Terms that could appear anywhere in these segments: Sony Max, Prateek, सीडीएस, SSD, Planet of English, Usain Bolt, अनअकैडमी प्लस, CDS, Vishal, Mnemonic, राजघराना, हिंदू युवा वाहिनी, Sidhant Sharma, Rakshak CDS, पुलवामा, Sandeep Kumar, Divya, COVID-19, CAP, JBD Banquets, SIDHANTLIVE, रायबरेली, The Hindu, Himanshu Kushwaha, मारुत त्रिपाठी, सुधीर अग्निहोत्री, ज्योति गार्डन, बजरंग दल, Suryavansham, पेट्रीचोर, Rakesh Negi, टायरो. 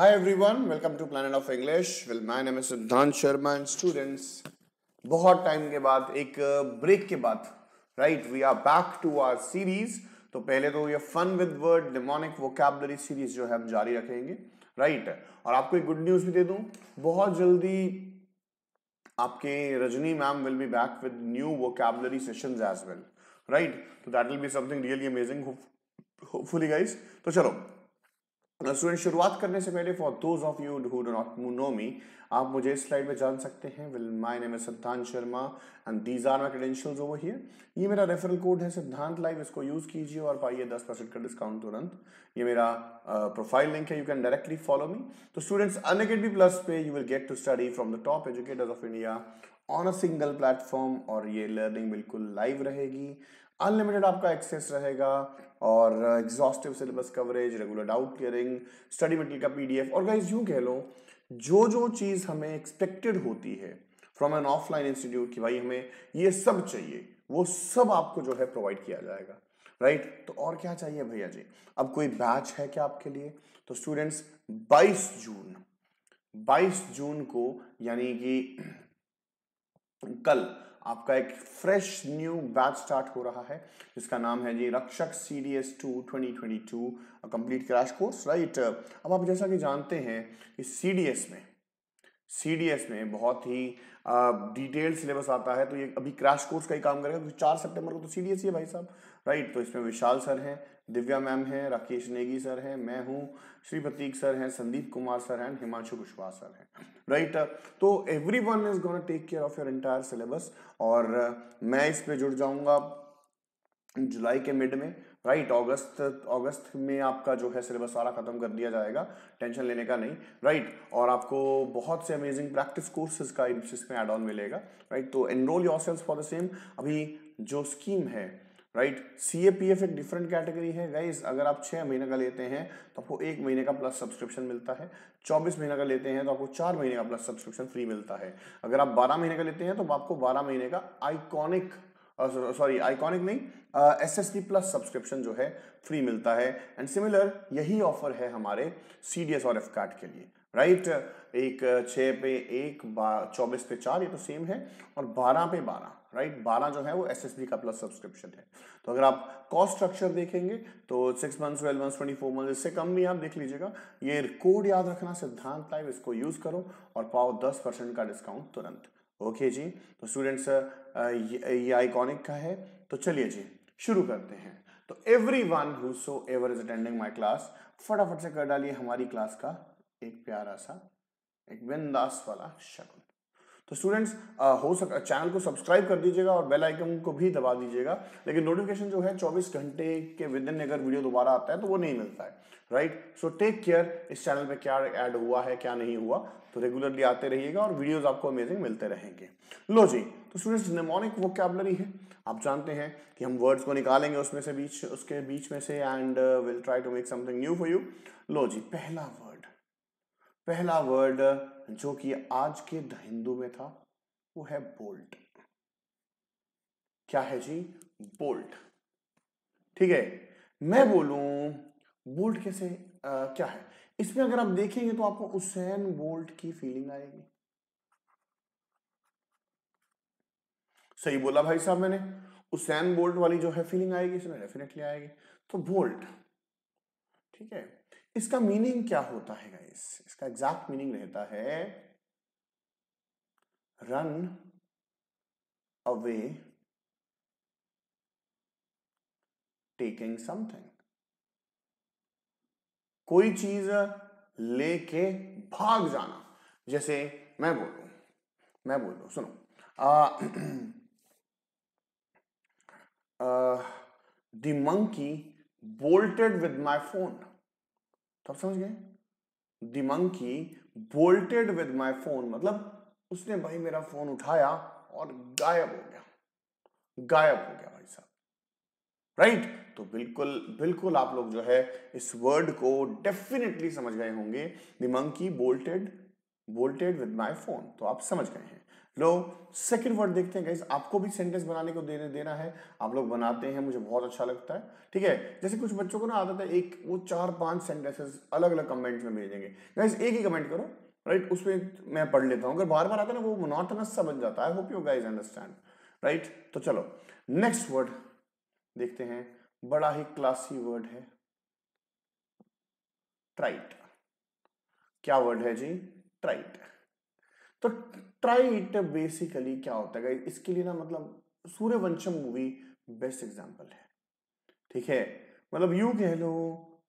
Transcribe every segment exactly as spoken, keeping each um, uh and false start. Hi everyone, welcome to Planet of English. Well, my name is Sidhant Sharma and students. बहुत time के बाद एक break के बाद right we are back to our series. तो पहले तो ये fun with word demonic vocabulary series जो है हम जारी रखेंगे राइट right? और आपको एक गुड न्यूज भी दे दूं, बहुत जल्दी आपके Rajni ma'am will be back with new vocabulary sessions as well right. तो that will be something really amazing hopefully guys. तो चलो स्टूडेंट शुरुआत करने से पहले for those of you who do not know me, आप मुझे इस स्लाइड में जान सकते हैं. Will my name is Siddhant Sharma and these are my credentials over here. ये मेरा रेफरल कोड है सिद्धांत लाइव, इसको यूज कीजिए और पाइए दस परसेंट का डिस्काउंट तुरंत. ये मेरा प्रोफाइल लिंक है, you can directly follow me. तो स्टूडेंट्स अनअकैडमी प्लस पे you will get to study from the top educators of India on a single platform और ये लर्निंग बिल्कुल लाइव रहेगी, अनलिमिटेड आपका एक्सेस रहेगा और exhaustive syllabus coverage, regular doubt clearing, study material का पीडीएफ और गाइस यूं कह लो जो जो चीज़ हमें एक्सपेक्टेड होती है फ्रॉम एन ऑफलाइन इंस्टीट्यूट कि भाई हमें ये सब चाहिए, वो सब आपको जो है प्रोवाइड किया जाएगा राइट right? तो और क्या चाहिए भैया जी. अब कोई बैच है क्या आपके लिए? तो स्टूडेंट्स बाईस जून बाईस जून को यानी कि कल आपका एक फ्रेश न्यू बैच स्टार्ट हो रहा है जिसका नाम है जी Rakshak सीडीएस two twenty twenty two a complete crash course right. अब आप जैसा कि जानते हैं कि सीडीएस में सीडीएस में बहुत ही डिटेल सिलेबस आता है, तो ये अभी क्रैश कोर्स का ही काम करेगा क्योंकि चार सितंबर को तो सीडीएस ही है भाई साहब राइट right? तो इसमें विशाल सर हैं, दिव्या मैम हैं, राकेश नेगी सर हैं, मैं हूँ, श्री प्रतीक सर हैं, संदीप कुमार सर हैं, हिमांशु कुशवाहा सर हैं राइट right? तो everyone is gonna take care of your entire syllabus और मैं इस पे जुड़ जाऊँगा जुलाई के मिड में राइट right, अगस्त अगस्त में आपका जो है सिलेबस सारा खत्म कर दिया जाएगा, टेंशन लेने का नहीं राइट right, और आपको बहुत से अमेजिंग प्रैक्टिस कोर्सेज का इसमें ऐड ऑन मिलेगा राइट right, तो enrol yourself for the same. अभी जो स्कीम है right C A P F एक डिफरेंट कैटेगरी है गाइस. अगर आप छः महीने का लेते हैं तो आपको एक महीने का प्लस सब्सक्रिप्शन मिलता है, चौबीस महीने का लेते हैं तो आपको चार महीने का प्लस सब्सक्रिप्शन फ्री मिलता है, अगर आप बारह महीने का लेते हैं तो आपको बारह महीने का आइकॉनिक सॉरी आइकॉनिक नहीं S S D plus subscription जो है फ्री मिलता है. एंड सिमिलर यही ऑफर है हमारे सी डी एस और एफ कैट के लिए राइट right? एक छः पे एक चौबीस पे चार ये तो सेम है और बारह पे बारह राइट. बारह जो है वो एस एस डी का प्लस सब्सक्रिप्शन है. तो अगर आप कॉस्ट स्ट्रक्चर देखेंगे तो six months twelve months twenty four months इससे कम नहीं आप देख लीजिएगा. ये कोड याद रखना सिद्धांत लाइव, इसको यूज़ करो और पाओ दस परसेंट का डिस्काउंट तुरंत. ओके okay जी. तो स्टूडेंट्स ये आइकॉनिक का है. तो चलिए जी शुरू करते हैं. तो every one who so ever is attending my class फटाफट से कर डालिए हमारी क्लास का एक प्यारा सा एक बिंदास वाला शगुन. तो स्टूडेंट्स हो सका चैनल को सब्सक्राइब कर दीजिएगा और बेल आइकन को भी दबा दीजिएगा, लेकिन नोटिफिकेशन जो है चौबीस घंटे के विदिन अगर वीडियो दोबारा आता है तो वो नहीं मिलता है राइट. सो टेक केयर इस चैनल पे क्या ऐड हुआ है क्या नहीं हुआ, तो रेगुलरली आते रहिएगा और वीडियोस आपको अमेजिंग मिलते रहेंगे. लो जी तो स्टूडेंट्स निमोनिक वोकैबुलरी है, आप जानते हैं कि हम वर्ड्स को निकालेंगे उसमें से बीच उसके बीच में से and will try to make something new for you. लो जी पहला वर्ड पहला वर्ड जो कि आज के द हिंदू में था वो है बोल्ट. क्या है जी? बोल्ट. ठीक है मैं बोलूं बोल्ट कैसे आ, क्या है इसमें? अगर आप देखेंगे तो आपको उसेन बोल्ट की फीलिंग आएगी. सही बोला भाई साहब मैंने, उसेन बोल्ट वाली जो है फीलिंग आएगी इसमें डेफिनेटली आएगी. तो बोल्ट ठीक है, इसका मीनिंग क्या होता है गाइस? इसका एग्जैक्ट मीनिंग रहता है रन अवे टेकिंग समथिंग, कोई चीज लेके भाग जाना. जैसे मैं बोलूं मैं बोलूं सुनो आ, आ, the monkey bolted with my phone. तो आप समझ गए the monkey bolted with my phone मतलब उसने भाई मेरा फोन उठाया और गायब हो गया गायब हो गया भाई साहब राइट right? तो बिल्कुल बिल्कुल आप लोग जो है इस वर्ड को डेफिनेटली समझ गए होंगे. The monkey bolted bolted with my phone, तो आप समझ गए हैं लो सेकंड वर्ड देखते हैं गाइस, आपको भी सेंटेंस बनाने को दे देना है, आप लोग बनाते हैं, मुझे बहुत अच्छा लगता है। ठीक है, जैसे कुछ बच्चों को ना आदत है एक वो चार पांच सेंटेंसेस अलग अलग कमेंट्स में भेजेंगे। गाइस एक ही कमेंट करो, राइट, उसमें मैं पढ़ लेता हूँ, अगर बार बार आता है ना वो मोनोटोनस सा बन जाता है। I hope you guys understand, right. तो चलो नेक्स्ट वर्ड देखते हैं, बड़ा ही क्लासी वर्ड है ट्राइट। क्या वर्ड है जी? ट्राइट। तो ट्राइट बेसिकली क्या होता है, इसके लिए ना मतलब सूर्यवंशम मूवी बेस्ट एग्जांपल है। ठीक है, मतलब यू कह लो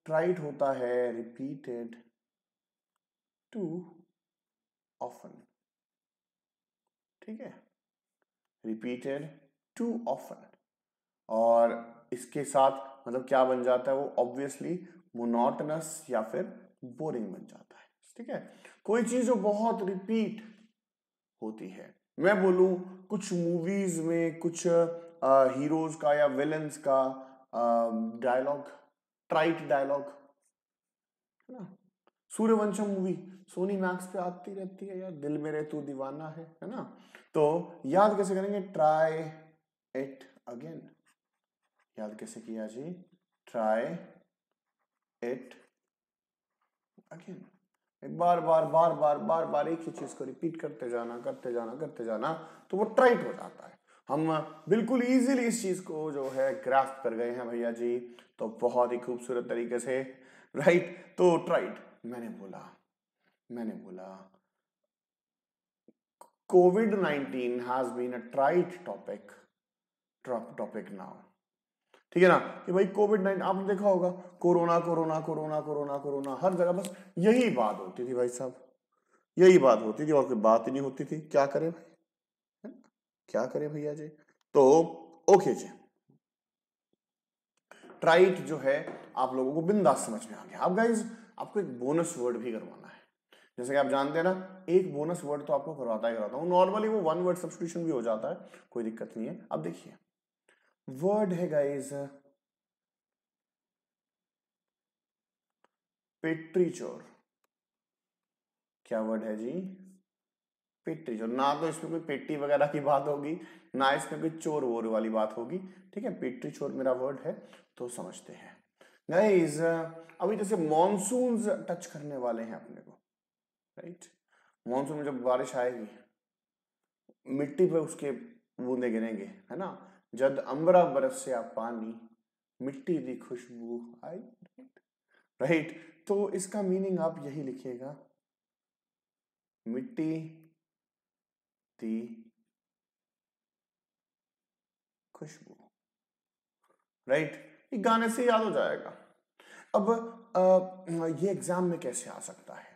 ट्राइट होता है रिपीटेड टू ऑफन। ठीक है, रिपीटेड टू ऑफन, और इसके साथ मतलब क्या बन जाता है वो ऑब्वियसली मोनोटनस या फिर बोरिंग बन जाता है। ठीक है, कोई चीज जो बहुत रिपीट होती है। मैं बोलूं कुछ मूवीज में कुछ आ, हीरोज का या विलन्स का डायलॉग ट्राइट डायलॉग है ना। सूर्यवंशम मूवी सोनी मैक्स पे आती रहती है यार, दिल मेरे तू दीवाना है, है ना। तो याद कैसे करेंगे? Try it again. याद कैसे किया जी? Try it again. बार बार बार बार बार बार एक ही चीज को रिपीट करते जाना करते जाना करते जाना तो वो ट्राइट हो जाता है। हम बिल्कुल इजीली इस चीज को जो है ग्रास्प कर गए हैं भैया जी, तो बहुत ही खूबसूरत तरीके से, राइट। तो ट्राइट मैंने बोला मैंने बोला Covid nineteen has been a trite topic topic now. ठीक है ना, कि भाई कोविड नाइनटीन आपने देखा होगा, corona corona corona corona corona हर जगह बस यही बात होती थी भाई साहब, यही बात होती थी और कोई बात ही नहीं होती थी। क्या करें भाई, क्या करें भैया जी। तो ओके जी, ट्राइट जो है आप लोगों को बिंदास समझ में आ गया। अब गाइज आपको एक बोनस वर्ड भी करवाना है, जैसे कि आप जानते हैं ना एक बोनस वर्ड तो आपको करवाता ही करवाता हूँ। नॉर्मली वो वन वर्ड सब्स्टिट्यूशन भी हो जाता है, कोई दिक्कत नहीं है। अब देखिए वर्ड है गाइज पेट्रीचोर। क्या वर्ड है जी? पेट्रीचोर। ना तो इसमें कोई पेटी वगैरह की बात होगी, ना इसमें कोई चोर वोर वाली बात होगी। ठीक है, पेट्रीचोर मेरा वर्ड है, तो समझते हैं गाइज। अभी जैसे मॉनसून्स टच करने वाले हैं अपने को, राइट। मॉनसून में जब बारिश आएगी मिट्टी पे उसके बूंदे गिरेंगे, है ना। जद अम्बरा बरस से आप पानी मिट्टी दी खुशबू आई, राइट। तो इसका मीनिंग आप यही लिखिएगा, मिट्टी दी खुशबू, राइट। ये गाने से याद हो जाएगा। अब आ, ये एग्जाम में कैसे आ सकता है?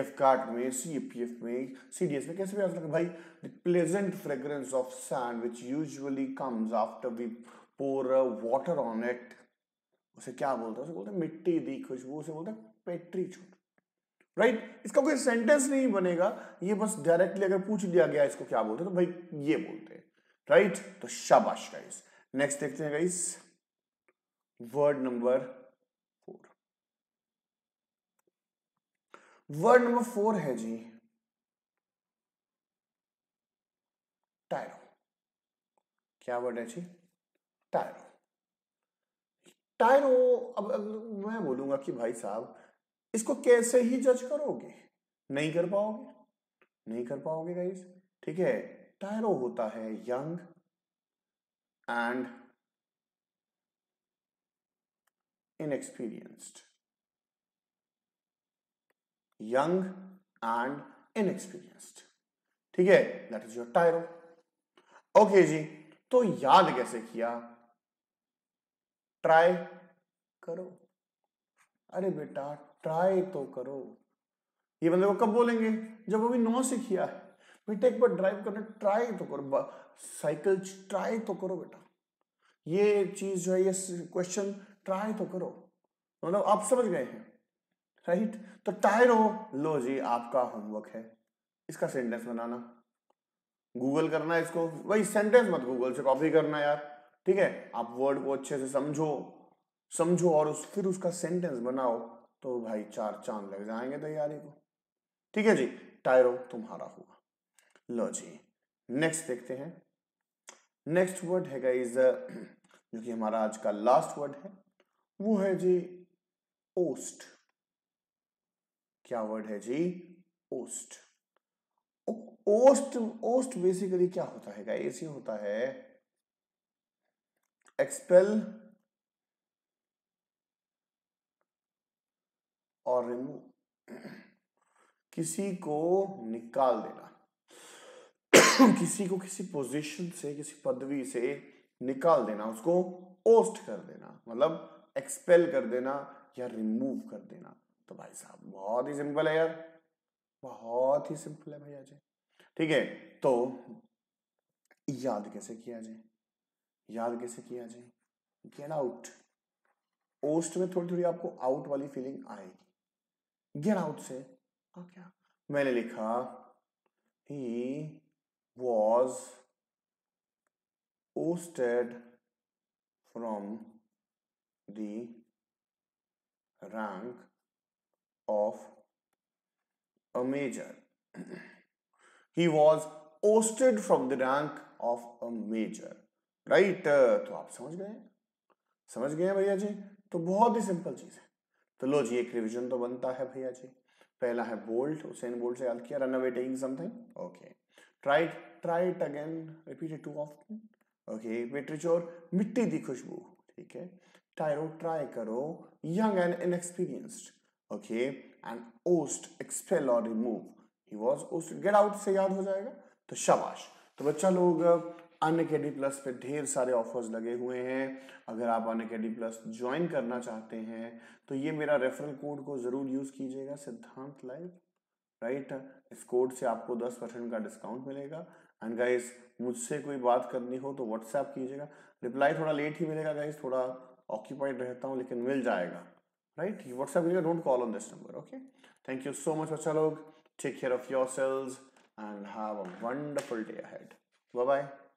एफ कार्ट में, सी पी एफ में, सी डी एस में कैसे भी आ सकता है भाई। The pleasant fragrance of sand which usually comes after we pour water on it, उसे क्या बोलते हैं? उसे बोलते हैं मिट्टी दी खुशबू, उसे बोलते हैं पेट्रीचोर, राइट। इसका कोई सेंटेंस नहीं बनेगा, ये बस डायरेक्टली अगर पूछ दिया गया इसको क्या बोलते हैं तो भाई ये बोलते हैं, राइट। तो शाबाश गाइस। नेक्स्ट देखते हैं guys word number word number four है जी टायरो। क्या वर्ड है जी? टायरो। टायरो अब, अब मैं बोलूंगा कि भाई साहब इसको कैसे ही जज करोगे, नहीं कर पाओगे, नहीं कर पाओगे गाइस। ठीक है, टायरो होता है young and inexperienced, young and inexperienced. ठीक है, that is your टायरो। Okay जी, तो याद कैसे किया? ट्राई करो। अरे बेटा ट्राई तो करो, ये बंदे को कब बोलेंगे? जब अभी नौ सीखिया है बेटा, एक बार ड्राइव करना ट्राई तो करो, साइकिल ट्राई तो करो बेटा, ये चीज जो है ये क्वेश्चन ट्राई तो करो, मतलब आप समझ गए हैं, राइट। तो टायरो लो जी आपका होमवर्क है, इसका सेंटेंस बनाना। गूगल करना इसको, वही सेंटेंस मत गूगल से कॉपी करना यार। ठीक है, आप वर्ड को अच्छे से समझो समझो और उस फिर उसका सेंटेंस बनाओ, तो भाई चार चांद लग जाएंगे तैयारी को। ठीक है जी, टायरो तुम्हारा हुआ। लो जी नेक्स्ट देखते हैं। नेक्स्ट वर्ड है गाइस, जो कि हमारा आज का लास्ट वर्ड है, वो है जी ओस्ट। क्या वर्ड है जी? ओस्ट। ओस्ट ओस्ट बेसिकली क्या होता है गाइस? ये होता है एक्सपेल और रिमूव, किसी को निकाल देना, किसी को किसी पोजीशन से, किसी पदवी से निकाल देना, उसको ओस्ट कर देना, मतलब एक्सपेल कर देना या रिमूव कर देना। तो भाई साहब बहुत ही सिंपल है यार, बहुत ही सिंपल है भाई आज, ठीक है। तो याद कैसे किया जाए, याद कैसे किया जाए? Get out. ओस्ट में थोड़ी थोड़ी आपको आउट वाली फीलिंग आएगी। गेट आउट से आ गया। मैंने लिखा he was ousted from the rank of a major. He was ousted from the rank of a major, right. तो आप समझ गए, समझ गए भैया जी। तो बहुत ही सिंपल चीज है। तो लो जी, एक रिवीजन तो बनता है भैया जी। पहला है बोल्ट, उसेन बोल्ट से याद किया, run away taking something, okay. Try try it again, repeat it too often, okay. Petrichor, मिट्टी दी खुशबू, ठीक है। टायरो, ट्राई करो, young and inexperienced, okay. And oust, expel और remove. He was oust, get out से याद हो जाएगा। तो शाबाश। तो बच्चा लोग, अनअकैडमी प्लस पे ढेर सारे ऑफर्स लगे हुए हैं। अगर आप अनअकैडमी प्लस ज्वाइन करना चाहते हैं तो ये मेरा रेफरल कोड को ज़रूर यूज़ कीजिएगा, सिद्धांत लाइव, राइट। इस कोड से आपको दस परसेंट का डिस्काउंट मिलेगा। एंड गाइस, मुझसे कोई बात करनी हो तो व्हाट्सएप कीजिएगा। रिप्लाई थोड़ा लेट ही मिलेगा गाइस, थोड़ा ऑक्यूपाइड रहता हूँ, लेकिन मिल जाएगा, राइट। व्हाट्सएप कीजिएगा, don't call on this number, okay. Thank you so much बच्चा लोग, take care of yourselves and have a wonderful day ahead. Bye bye.